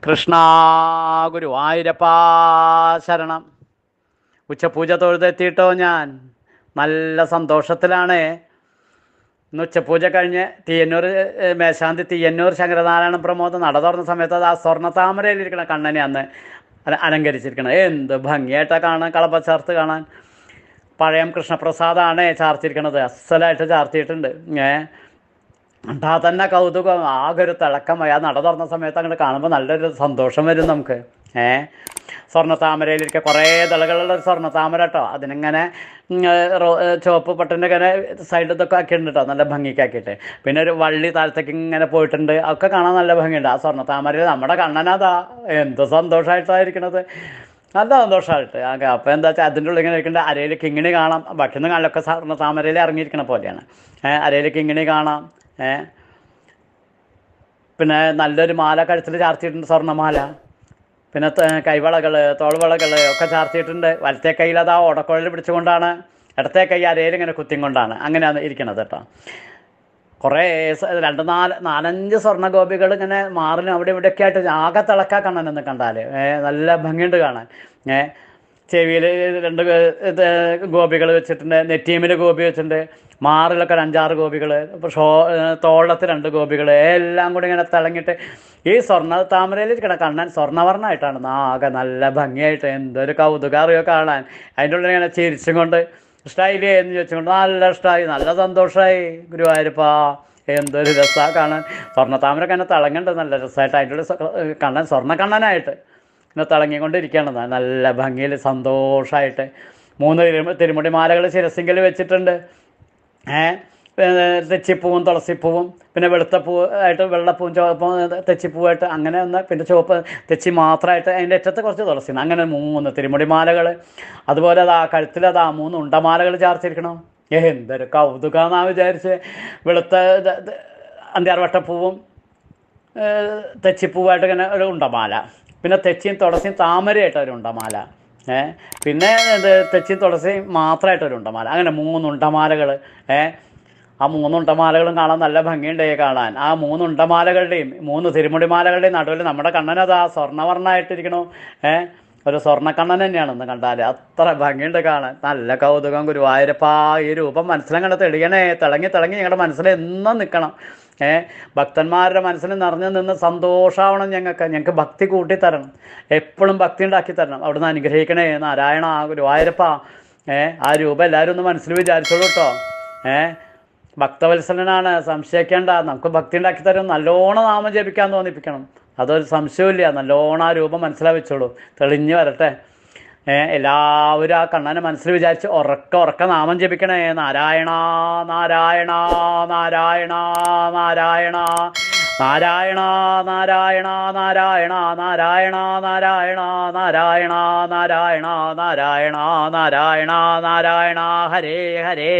Krishna Guru Ayrappa Sharanam. Uchapuja തൊഴുതെത്തിയിട്ടോ ഞാൻ നല്ല സന്തോഷത്തിലാണ്. ഇന്ന് ഉച്ചപൂജ കഴിഞ്ഞ് തീയന്നൂർ മേശാന്തി തീയന്നൂർ ശങ്കരനാരായണ പ്രമോദം നട തുറന്ന സമയത്ത് അത് ആ സ്വർണ്ണ താമരയിലിരിക്കണ കണ്ണനെ അന്ന് അലങ്കരിച്ചിരിക്കണം. എന്ത് ഭംഗിയായിട്ടാണ് കാണാൻ, കളപ്പ ചേർത്ത് കാണാൻ. പഴയ കൃഷ്ണപ്രസാദാണ് ചാർത്തിയിരിക്കണത്, അസലായിട്ട് ചാർത്തിയിട്ടുണ്ട്. കണ്ടാ തന്നെ കൗതുകം, ആകെ ഒരു തിളക്കമായി. ആ നട തുറന്ന സമയത്ത് അങ്ങോട്ട് കാണുമ്പോൾ നല്ലൊരു സന്തോഷം വരും നമുക്ക്. സ്വർണ്ണ താമരയിലിരിക്കുക, കുറേ തിളകളുള്ള ഒരു സ്വർണ്ണ താമര കേട്ടോ. അതിനിങ്ങനെ ചുവപ്പ് പട്ടിൻ്റെ ഇങ്ങനെ സൈഡ് ഇതൊക്കെ ആക്കിയിട്ടുണ്ട് കേട്ടോ, നല്ല ഭംഗിക്കാക്കിയിട്ട്. പിന്നെ ഒരു വള്ളി താഴത്തേക്ക് ഇങ്ങനെ പോയിട്ടുണ്ട്, ഒക്കെ കാണാൻ നല്ല ഭംഗിയുണ്ട്. ആ സ്വർണ്ണ താമരയിൽ നമ്മുടെ കണ്ണനതാ എന്ത് സന്തോഷമായിട്ടായിരിക്കണത്, നല്ല സന്തോഷമായിട്ട്. അപ്പോൾ എന്താ വെച്ചാൽ അതിൻ്റെ ഉള്ളിൽ ഇങ്ങനെ ഇരിക്കേണ്ട അരയിൽ കിങ്ങിണി കാണാം. ഭക്ഷണം കാലൊക്കെ സ്വർണ്ണ താമരയിൽ ഇറങ്ങിയിരിക്കണ പോലെയാണ്. അരയിൽ കിങ്ങിണി കാണാം. പിന്നെ നല്ലൊരു മാല കഴുത്തിൽ ചാർത്തിയിട്ടുണ്ട്, സ്വർണ്ണമാല. പിന്നെ കൈവളകൾ, തോൾവളകൾ ഒക്കെ ചാർത്തിയിട്ടുണ്ട്. വലത്തെ കൈയിൽ അത് ആ ഓടക്കുഴൽ പിടിച്ചുകൊണ്ടാണ്, ഇടത്തെ കൈ അരയിൽ ഇങ്ങനെ കുത്തിക്കൊണ്ടാണ് അങ്ങനെയാണ് ഇരിക്കണത് കേട്ടോ. കുറേ നാലഞ്ച് സ്വർണ്ണ ഗോപികൾ ഇങ്ങനെ മാറിനും അവിടെ ഇവിടെയൊക്കെ ആയിട്ട് ആകെ തിളക്കാൻ കാണാനെന്ന് കണ്ടാൽ നല്ല ഭംഗിയുണ്ട് കാണാൻ. ചെവിയിൽ രണ്ട് ഗോപികൾ വെച്ചിട്ടുണ്ട്, നെറ്റീമിൽ ഗോപി വെച്ചിട്ടുണ്ട്, മാറിലൊക്കെ അഞ്ചാറ് ഗോപികൾ, തോളത്ത് രണ്ട് ഗോപികൾ, എല്ലാം കൂടി ഇങ്ങനെ തിളങ്ങിയിട്ട് ഈ സ്വർണ്ണ താമരയിൽ കണ്ണൻ സ്വർണ്ണവർണ്ണമായിട്ടാണ് ആകെ നല്ല ഭംഗിയായിട്ട്. എന്തൊരു കൗതുകാറിയോ കാണാൻ. അതിൻ്റെ ഉള്ളിൽ ഇങ്ങനെ ചിരിച്ചും കൊണ്ട് ഇഷ്ടമായില്ലേ എന്ന് ചോദിച്ചുകൊണ്ട് നല്ല ഇഷ്ടമായി, നല്ല സന്തോഷമായി. ഗുരുവായൂരപ്പാ എന്തൊരു രസമാണ് കാണാൻ. സ്വർണ്ണ താമരൊക്കെ എന്നെ തിളങ്ങണ്ട് നല്ല രസമായിട്ട്. അതിൻ്റെ ഉള്ളിൽ കണ്ണൻ സ്വർണ്ണക്കണ്ണനായിട്ട് ഇങ്ങനെ തിളങ്ങിക്കൊണ്ടിരിക്കുകയാണ് നല്ല ഭംഗിയിൽ സന്തോഷമായിട്ട്. 3 തിരുമുടിമാലകൾ ശിരസിങ്കൽ വെച്ചിട്ടുണ്ട്. തെച്ചിപ്പൂവും തുളസിപ്പൂവും പിന്നെ വെളുത്തപ്പൂവ് ആയിട്ട് വെള്ളപ്പൂവും ചുവപ്പും തെച്ചിപ്പൂവായിട്ട് അങ്ങനെ ഒന്ന് പിന്നെ ചുവപ്പ് തെച്ചി മാത്രമായിട്ട് അതിൻ്റെ അറ്റത്ത് കുറച്ച് തുളസിയാണ്. അങ്ങനെ 3 തിരുമുടിമാലകൾ. അതുപോലെ അതാ കഴുത്തിൽ അതാ 3 ഉണ്ടമാലകൾ ചാർത്തിരിക്കണം. എന്തൊരു കൗതുകമെന്നാണ് വിചാരിച്ച്. വെളുത്ത അന്ത്യാർവട്ടപ്പൂവും തെച്ചിപ്പൂവായിട്ട് ഇങ്ങനെ ഒരു ഉണ്ടമാല, പിന്നെ തെച്ചിയും തുളസിയും താമരയായിട്ടൊരു ഉണ്ടമാല, പിന്നെ തെച്ചിയും തുളസിയും മാത്രമായിട്ടൊരു ഉണ്ടമാല. അങ്ങനെ 3 ഉണ്ടമാലകൾ. ആ 3 ഉണ്ടമാലകളും കാണാൻ നല്ല ഭംഗിയുണ്ട് കാണാൻ. ആ 3 ഉണ്ടമാലകളുടെയും 3 തിരുമുടിമാലകളുടെയും നടുവിൽ നമ്മുടെ കണ്ണനത് ആ സ്വർണ്ണവർണ്ണമായിട്ടിരിക്കണു. ഒരു സ്വർണ്ണക്കണ്ണൻ തന്നെയാണെന്ന് കണ്ടാൽ അത്ര ഭംഗിയുണ്ട് കാണാൻ. നല്ല കൗതുകം. ഗുരുവായൂരപ്പാ ഈ രൂപം മനസ്സിലങ്ങനെ തെളിയണേ, തിളങ്ങി തിളങ്ങി ഞങ്ങളുടെ മനസ്സിൽ എന്നും നിൽക്കണം. ഭക്തന്മാരുടെ മനസ്സിൽ നിറഞ്ഞു നിന്ന് സന്തോഷമാവണം. ഞങ്ങൾക്ക് ഭക്തി കൂട്ടി തരണം, എപ്പോഴും ഭക്തി ഉണ്ടാക്കി തരണം. അവിടുന്ന് അനുഗ്രഹിക്കണേ നാരായണ ഗുരുവായൂരപ്പ. ആ രൂപം എല്ലാവരും ഒന്ന് മനസ്സിൽ വിചാരിച്ചോളൂ കേട്ടോ. ഭക്തവത്സലനാണ്, സംശയിക്കേണ്ട. നമുക്ക് ഭക്തി ഉണ്ടാക്കി തരും. നല്ലോണം നാമം ജപിക്കാൻ തോന്നിപ്പിക്കണം, അതൊരു സംശയമില്ല. നല്ലോണം ആ രൂപം മനസ്സിലാവിച്ചോളൂ, തെളിഞ്ഞു വരട്ടെ. എല്ലാവരും ആ കണ്ണനെ മനസ്സിൽ വിചാരിച്ച് ഉറക്ക ഉറക്ക നാമം ജപിക്കണേ. നാരായണ നാരായണ നാരായണ നാരായണ നാരായണ നാരായണ നാരായണ നാരായണ നാരായണ നാരായണ നാരായണ നാരായണ നാരായണ നാരായണ ഹരേ ഹരേ